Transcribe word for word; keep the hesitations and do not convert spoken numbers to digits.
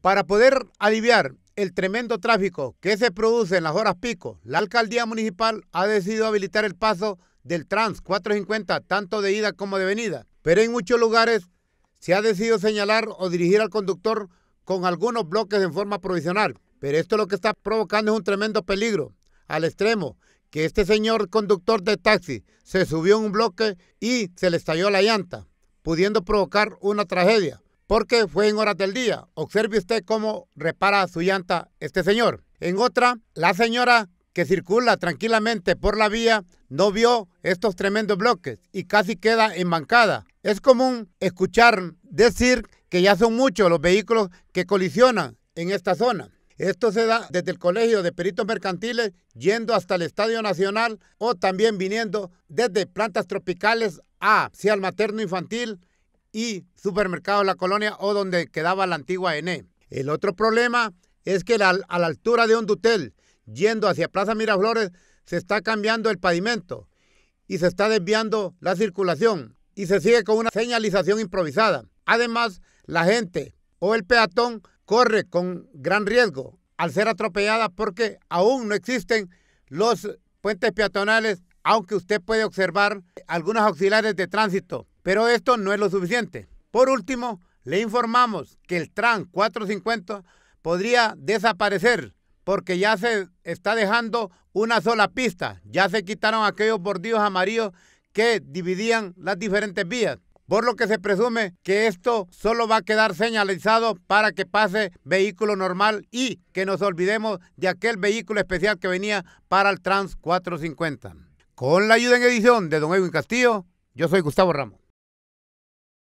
Para poder aliviar el tremendo tráfico que se produce en las horas pico, la alcaldía municipal ha decidido habilitar el paso del Trans cuatrocientos cincuenta, tanto de ida como de venida. Pero en muchos lugares se ha decidido señalar o dirigir al conductor con algunos bloques en forma provisional. Pero esto lo que está provocando es un tremendo peligro, al extremo que este señor conductor de taxi se subió en un bloque y se le estalló la llanta, pudiendo provocar una tragedia, porque fue en horas del día. Observe usted cómo repara su llanta este señor. En otra, la señora que circula tranquilamente por la vía no vio estos tremendos bloques y casi queda embancada. Es común escuchar decir que ya son muchos los vehículos que colisionan en esta zona. Esto se da desde el Colegio de Peritos Mercantiles, yendo hasta el Estadio Nacional o también viniendo desde plantas tropicales hacia el materno infantil y supermercado La Colonia o donde quedaba la antigua E N E. El otro problema es que la, a la altura de Ondutel, yendo hacia Plaza Miraflores, se está cambiando el pavimento y se está desviando la circulación y se sigue con una señalización improvisada. Además, la gente o el peatón corre con gran riesgo al ser atropellada porque aún no existen los puentes peatonales, aunque usted puede observar algunos auxiliares de tránsito, pero esto no es lo suficiente. Por último, le informamos que el Trans cuatrocientos cincuenta podría desaparecer porque ya se está dejando una sola pista, ya se quitaron aquellos bordillos amarillos que dividían las diferentes vías, por lo que se presume que esto solo va a quedar señalizado para que pase vehículo normal y que nos olvidemos de aquel vehículo especial que venía para el Trans cuatrocientos cincuenta. Con la ayuda en edición de don Edwin Castillo, yo soy Gustavo Ramos.